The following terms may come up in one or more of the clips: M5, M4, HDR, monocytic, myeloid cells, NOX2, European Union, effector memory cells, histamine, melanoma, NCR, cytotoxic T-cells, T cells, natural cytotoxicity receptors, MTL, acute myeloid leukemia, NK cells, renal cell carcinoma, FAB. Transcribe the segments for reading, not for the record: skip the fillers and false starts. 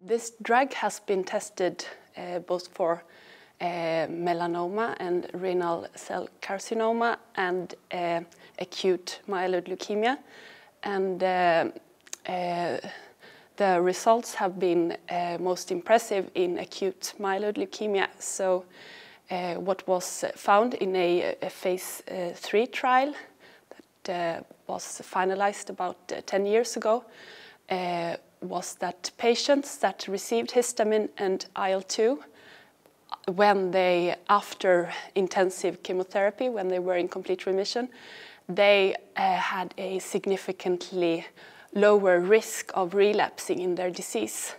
This drug has been tested both for melanoma and renal cell carcinoma and acute myeloid leukemia, and the results have been most impressive in acute myeloid leukemia. So what was found in a phase 3 trial that was finalized about 10 years ago was that patients that received histamine and IL-2 when they, after intensive chemotherapy, when they were in complete remission, they had a significantly lower risk of relapsing in their disease.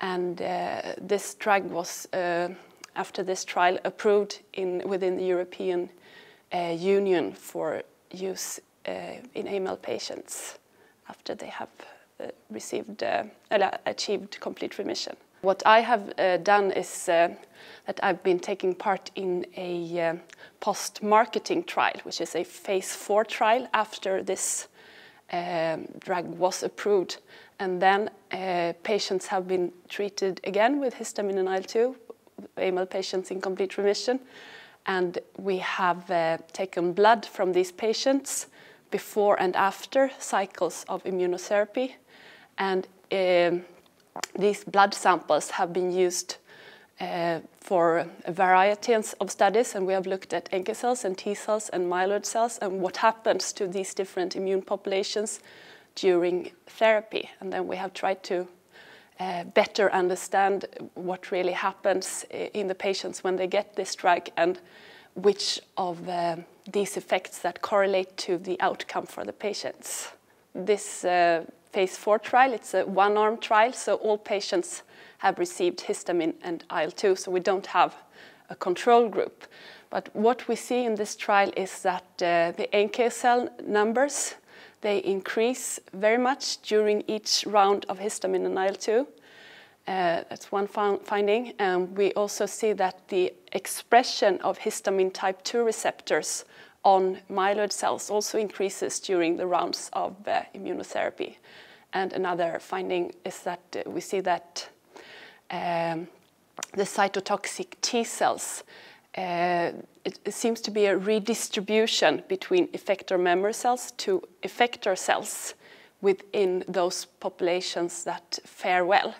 And this drug was, after this trial, approved within the European Union for use in AML patients after they have achieved complete remission. What I have done is that I've been taking part in a post-marketing trial, which is a phase 4 trial after this drug was approved. And then patients have been treated again with histamine and IL-2, AML patients in complete remission. And we have taken blood from these patients before and after cycles of immunotherapy. And these blood samples have been used for a variety of studies, and we have looked at NK cells and T cells and myeloid cells and what happens to these different immune populations during therapy. And then we have tried to better understand what really happens in the patients when they get this drug and which of these effects that correlate to the outcome for the patients. This phase 4 trial, it's a one-arm trial, so all patients have received histamine and IL-2, so we don't have a control group. But what we see in this trial is that the NK cell numbers, they increase very much during each round of histamine and IL-2. That's one finding. We also see that the expression of histamine type 2 receptors on myeloid cells also increases during the rounds of immunotherapy. And another finding is that we see that the cytotoxic T-cells, it seems to be a redistribution between effector memory cells to effector cells within those populations that fare well.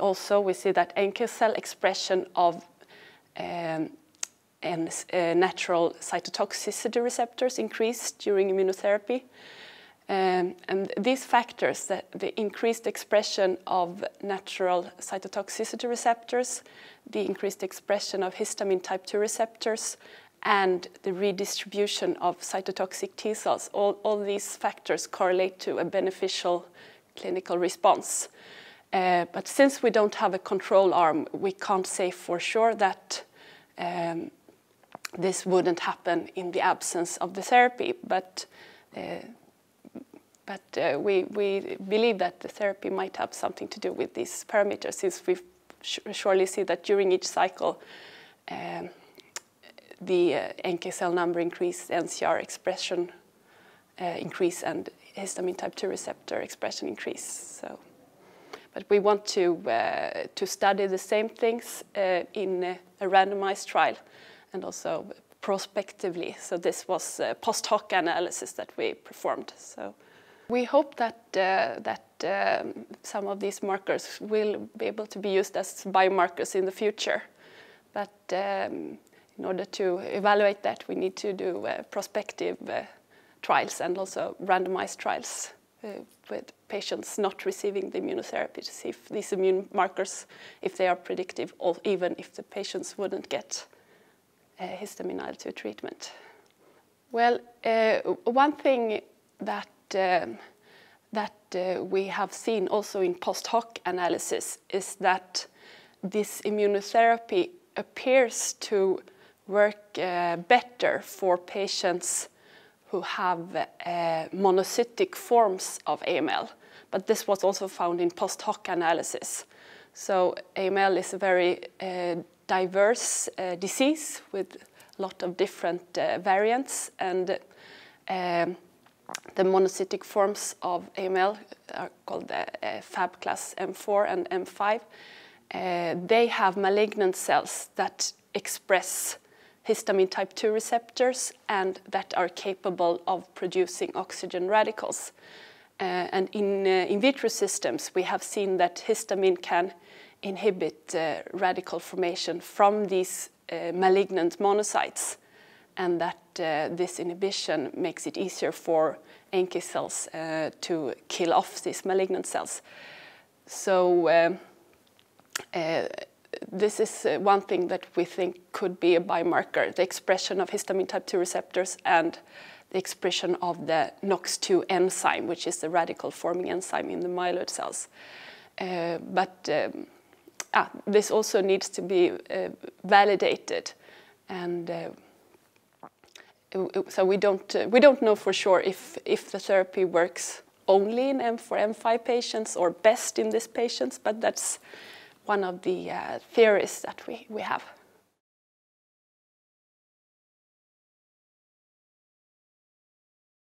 Also we see that NK cell expression of natural cytotoxicity receptors increase during immunotherapy. And these factors, the increased expression of natural cytotoxicity receptors, the increased expression of histamine type 2 receptors, and the redistribution of cytotoxic T cells, all these factors correlate to a beneficial clinical response. But since we don't have a control arm, we can't say for sure that this wouldn't happen in the absence of the therapy, but we believe that the therapy might have something to do with these parameters, since we surely see that during each cycle the NK cell number increase, NCR expression increase, and histamine type 2 receptor expression increase. So, but we want to study the same things in a randomized trial and also prospectively. So this was a post hoc analysis that we performed. So we hope that some of these markers will be able to be used as biomarkers in the future. But in order to evaluate that, we need to do prospective trials and also randomized trials with patients not receiving the immunotherapy to see if these immune markers, if they are predictive, or even if the patients wouldn't get histamine IL-2 treatment. Well, one thing that we have seen also in post hoc analysis is that this immunotherapy appears to work better for patients who have monocytic forms of AML. But this was also found in post hoc analysis. So AML is a very diverse disease with a lot of different variants, and The monocytic forms of AML are called the FAB class M4 and M5. They have malignant cells that express histamine type 2 receptors and that are capable of producing oxygen radicals. And in vitro systems, we have seen that histamine can inhibit radical formation from these malignant monocytes, and that this inhibition makes it easier for NK cells to kill off these malignant cells. So this is one thing that we think could be a biomarker, the expression of histamine type 2 receptors and the expression of the NOX2 enzyme, which is the radical forming enzyme in the myeloid cells. But this also needs to be validated, and so we don't know for sure if the therapy works only in M4, M5 patients or best in these patients, but that's one of the theories that we have.